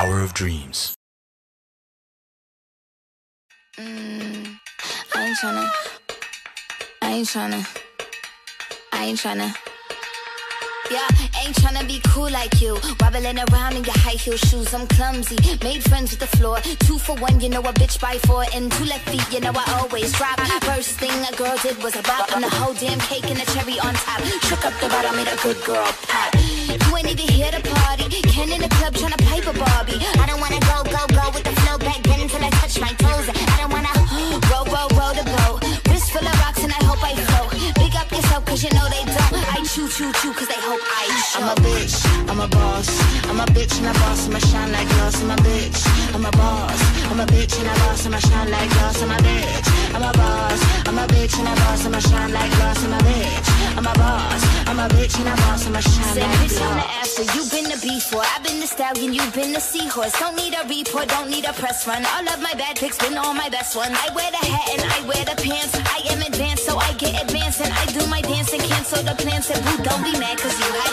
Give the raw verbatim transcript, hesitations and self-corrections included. power of dreams. Mm, I ain't tryna. I ain't tryna. I ain't tryna. Yeah, ain't tryna be cool like you. Wobbling around in your high heel shoes, I'm clumsy. Made friends with the floor. Two for one, you know a bitch by four. And two left feet, you know I always drop. First thing a girl did was a bop. And the whole damn cake and the cherry on top. Shook up the bottom, made a good girl pop. You ain't even here to party. Ken in the club tryna pipe a Barbie. I don't wanna go, go, go with the flow back then until I touch my toes. I don't wanna roll, roll, roll the boat. Wrist full of rocks and I hope I float. Big up yourself cause you know they don't. I choo choo choo cause they hope. I'm a bitch, I'm a boss, I'm a bitch and a boss, I'm a shine like glass. I'm a bitch, I'm a boss, I'm a bitch and a boss, I'm a shine like glass. I'm a bitch, I'm a boss, I'm a bitch and a boss, I'm a shine like glass. I'm a bitch, I'm a boss, I'm a bitch and a boss, I'm a shine like glass. Say bitch on the after, you've been the before, I've been the stallion, you've been the seahorse. Don't need a report, don't need a press run. All of my bad picks been all my best ones. I wear the hat and I wear the pants. I am advanced so I get advanced and I do my dance and cancel the plans. And boo, don't be mad cause you.